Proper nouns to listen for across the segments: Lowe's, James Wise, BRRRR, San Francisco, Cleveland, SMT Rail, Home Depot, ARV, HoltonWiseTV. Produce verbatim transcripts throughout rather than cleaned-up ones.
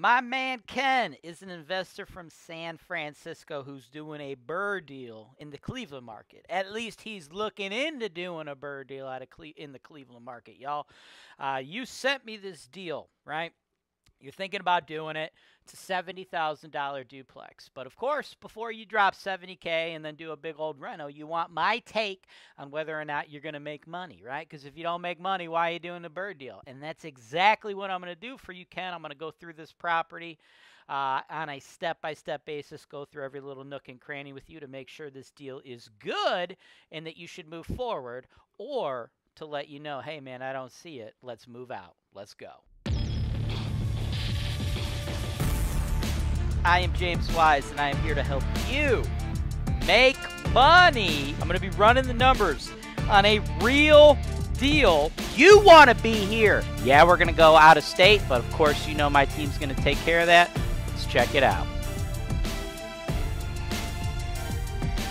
My man Ken is an investor from San Francisco who's doing a B R R R R deal in the Cleveland market. At least he's looking into doing a B R R R R deal out of Cle in the Cleveland market, y'all. Uh, you sent me this deal, right? You're thinking about doing it. It's a seventy thousand dollar duplex. But, of course, before you drop seventy K and then do a big old reno, you want my take on whether or not you're going to make money, right? Because if you don't make money, why are you doing the B R R R R deal? And that's exactly what I'm going to do for you, Ken. I'm going to go through this property uh, on a step-by-step basis, go through every little nook and cranny with you to make sure this deal is good and that you should move forward, or to let you know, hey, man, I don't see it. Let's move out. Let's go. I am James Wise, and I am here to help you make money. I'm going to be running the numbers on a real deal. You want to be here. Yeah, we're going to go out of state, but of course, you know my team's going to take care of that. Let's check it out.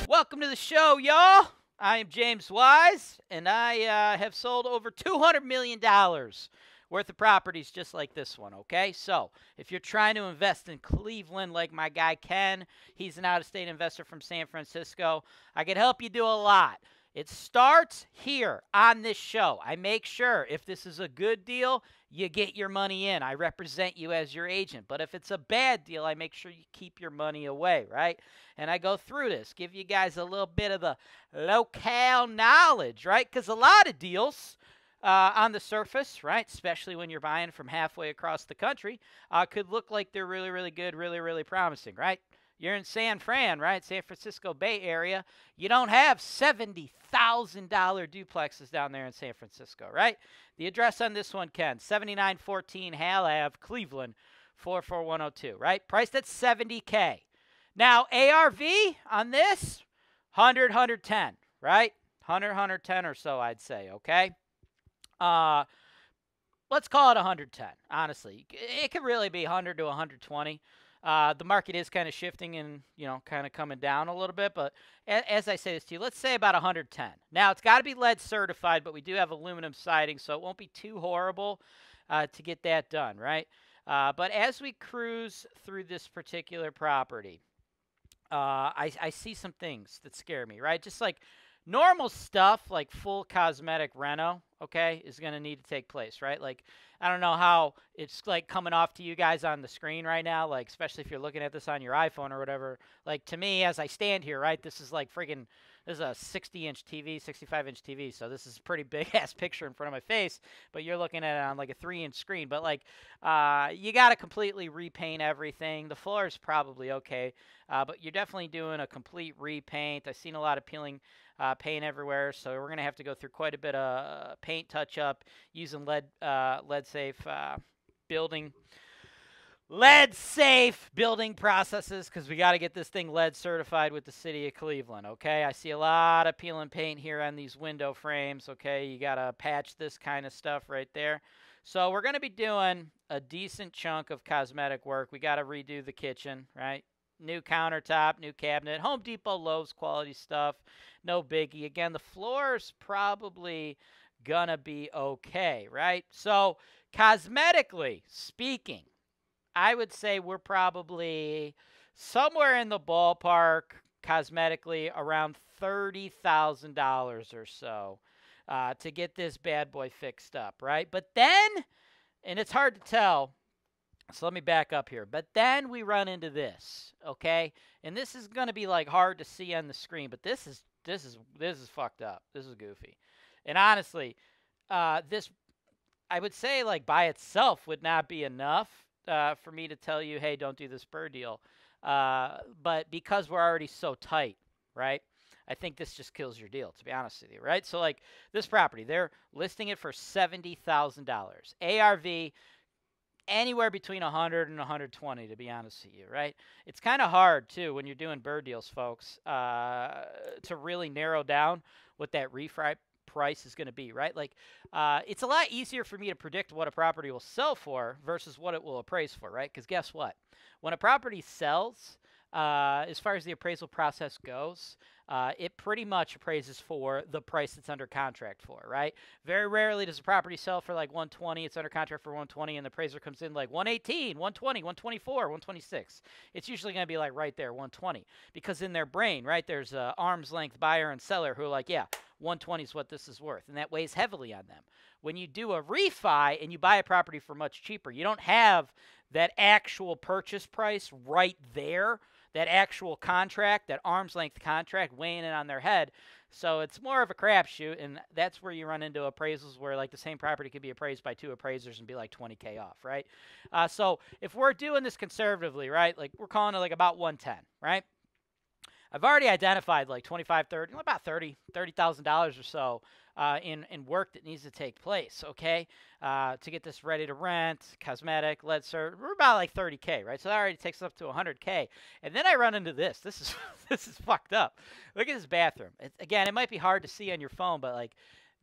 Welcome to the show, y'all. I am James Wise, and I uh, have sold over two hundred million dollars worth of properties just like this one, okay? So if you're trying to invest in Cleveland like my guy Ken, he's an out-of-state investor from San Francisco, I can help you do a lot. It starts here on this show. I make sure if this is a good deal, you get your money in. I represent you as your agent. But if it's a bad deal, I make sure you keep your money away, right? And I go through this, give you guys a little bit of the locale knowledge, right? Because a lot of deals Uh, on the surface, right, especially when you're buying from halfway across the country, uh, could look like they're really, really good, really, really promising, right? You're in San Fran, right, San Francisco Bay Area. You don't have seventy thousand dollar duplexes down there in San Francisco, right? The address on this one, Ken, seventy-nine fourteen Hale Avenue, Cleveland, four four one oh two, right? Priced at seventy K. Now, A R V on this, one hundred, one ten, right? one hundred, one ten or so, I'd say, okay? Uh, let's call it one hundred ten, honestly. It could really be one hundred to one twenty. Uh, the market is kind of shifting and, you know, kind of coming down a little bit. But a as I say this to you, let's say about one hundred ten. Now, it's got to be lead certified, but we do have aluminum siding, so it won't be too horrible uh, to get that done, right? Uh, but as we cruise through this particular property, uh, I, I see some things that scare me, right? Just like normal stuff, like full cosmetic reno, okay, is going to need to take place, right? Like, I don't know how it's, like, coming off to you guys on the screen right now, like, especially if you're looking at this on your iPhone or whatever. Like, to me, as I stand here, right, this is, like, friggin' this is a sixty inch T V, sixty-five inch T V, so this is a pretty big-ass picture in front of my face, but you're looking at it on, like, a three inch screen. But, like, uh, you got to completely repaint everything. The floor is probably okay, uh, but you're definitely doing a complete repaint. I've seen a lot of peeling uh, paint everywhere, so we're going to have to go through quite a bit of uh, paint touch-up using lead, uh, lead safe uh, building lead safe building processes, because we got to get this thing lead certified with the city of Cleveland, okay? I see a lot of peel and paint here on these window frames, okay? You got to patch this kind of stuff right there. So we're going to be doing a decent chunk of cosmetic work. We got to redo the kitchen, right? New countertop, new cabinet, Home Depot, Lowe's quality stuff, no biggie. Again, the floor's probably gonna be okay, right? So cosmetically speaking, I would say we're probably somewhere in the ballpark cosmetically around thirty thousand dollars or so uh, to get this bad boy fixed up, right? But then, and it's hard to tell, so let me back up here. But then we run into this, okay? And this is gonna be like hard to see on the screen, but this is this is this is fucked up. This is goofy. And honestly, uh, this, I would say, like, by itself would not be enough uh, for me to tell you, hey, don't do this B R R R R deal. Uh, but because we're already so tight, right, I think this just kills your deal, to be honest with you, right? So, like, this property, they're listing it for seventy thousand dollars. A R V, anywhere between one hundred and one twenty, to be honest with you, right? It's kind of hard, too, when you're doing B R R R R deals, folks, uh, to really narrow down what that refright price is going to be, right? Like, uh, it's a lot easier for me to predict what a property will sell for versus what it will appraise for, right? Because guess what? When a property sells, uh, as far as the appraisal process goes, uh, it pretty much appraises for the price it's under contract for, right? Very rarely does a property sell for like one twenty, it's under contract for one twenty, and the appraiser comes in like one eighteen, one twenty, one twenty-four, one twenty-six. It's usually going to be like right there, one twenty, because in their brain, right, there's a arm's length buyer and seller who are like, yeah, one twenty is what this is worth, and that weighs heavily on them. When you do a refi and you buy a property for much cheaper, you don't have that actual purchase price right there, that actual contract, that arm's length contract weighing in on their head. So it's more of a crapshoot, and that's where you run into appraisals where like the same property could be appraised by two appraisers and be like twenty K off, right? Uh, so if we're doing this conservatively, right, like we're calling it like about one ten, right? I've already identified like twenty-five, thirty, about thirty thousand dollars or so uh, in, in work that needs to take place, okay, uh, to get this ready to rent, cosmetic, lead service. We're about like thirty K, right? So that already takes up to one hundred K. And then I run into this. This is this is fucked up. Look at this bathroom. It, again, it might be hard to see on your phone, but like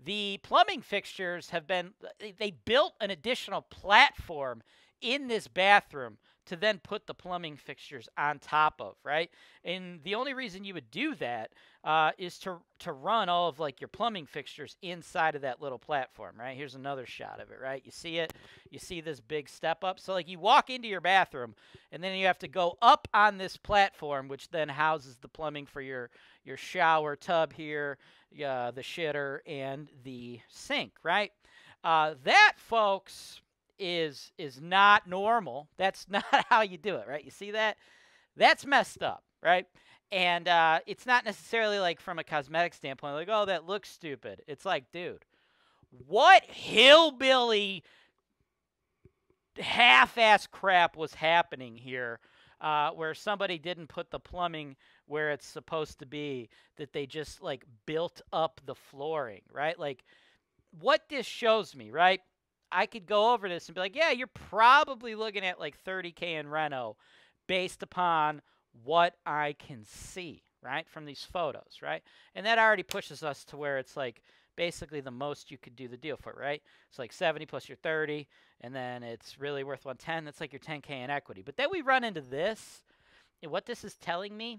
the plumbing fixtures have been – they built an additional platform in this bathroom to then put the plumbing fixtures on top of, right? And the only reason you would do that uh, is to to run all of like your plumbing fixtures inside of that little platform, right? Here's another shot of it, right? You see it, you see this big step up. So like you walk into your bathroom and then you have to go up on this platform, which then houses the plumbing for your, your shower tub here, uh, the shitter, and the sink, right? Uh, that, folks, is is not normal. That's not how you do it, right? You see that? That's messed up, right? And uh, it's not necessarily like from a cosmetic standpoint, like, oh, that looks stupid. It's like, dude, what hillbilly half-ass crap was happening here uh, where somebody didn't put the plumbing where it's supposed to be, that they just, like, built up the flooring, right? Like, what this shows me, right? I could go over this and be like, yeah, you're probably looking at like thirty K in reno based upon what I can see, right, from these photos, right? And that already pushes us to where it's like basically the most you could do the deal for, right? It's like seventy plus your thirty, and then it's really worth one ten. That's like your ten K in equity. But then we run into this, and what this is telling me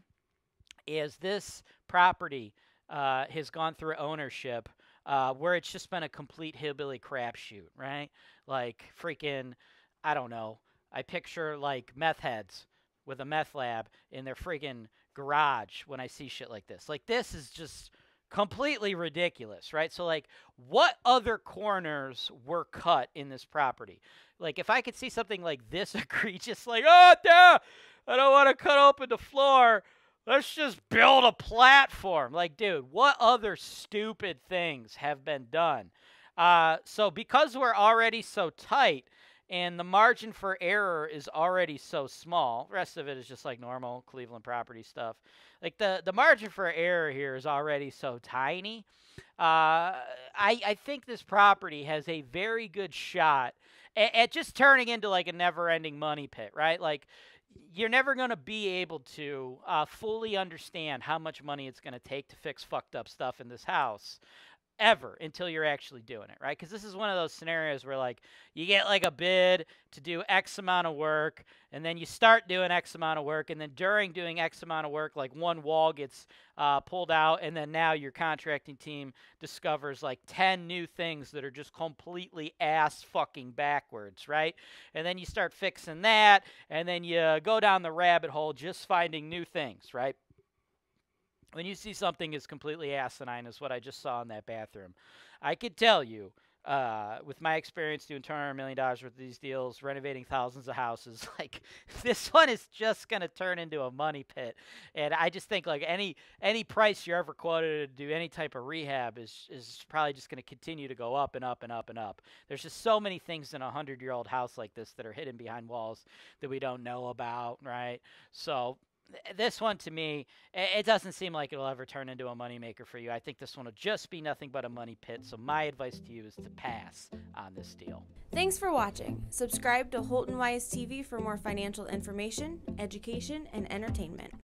is this property uh, has gone through ownership Uh, where it's just been a complete hillbilly crapshoot, right? Like freaking, I don't know. I picture like meth heads with a meth lab in their freaking garage when I see shit like this. Like this is just completely ridiculous, right? So like what other corners were cut in this property? Like if I could see something like this egregious, like, oh, no, I don't want to cut open the floor. Let's just build a platform. Like, dude, what other stupid things have been done? Uh, so because we're already so tight and the margin for error is already so small, the rest of it is just like normal Cleveland property stuff. Like the, the margin for error here is already so tiny. Uh, I, I think this property has a very good shot at, at just turning into like a never-ending money pit, right? Like, you're never going to be able to uh, fully understand how much money it's going to take to fix fucked up stuff in this house ever until you're actually doing it, right? Because this is one of those scenarios where, like, you get, like, a bid to do X amount of work, and then you start doing X amount of work, and then during doing X amount of work, like, one wall gets uh, pulled out, and then now your contracting team discovers, like, ten new things that are just completely ass-fucking backwards, right? And then you start fixing that, and then you go down the rabbit hole just finding new things, right? When you see something as completely asinine as what I just saw in that bathroom, I could tell you, uh, with my experience doing two hundred million dollars worth of these deals, renovating thousands of houses, like this one is just going to turn into a money pit. And I just think like any any price you're ever quoted to do any type of rehab is, is probably just going to continue to go up and up and up and up. There's just so many things in a hundred-year-old house like this that are hidden behind walls that we don't know about, right? So this one, to me, it doesn't seem like it'll ever turn into a moneymaker for you. I think this one will just be nothing but a money pit, so my advice to you is to pass on this deal. Thanks for watching. Subscribe to Holton Wise T V for more financial information, education, and entertainment.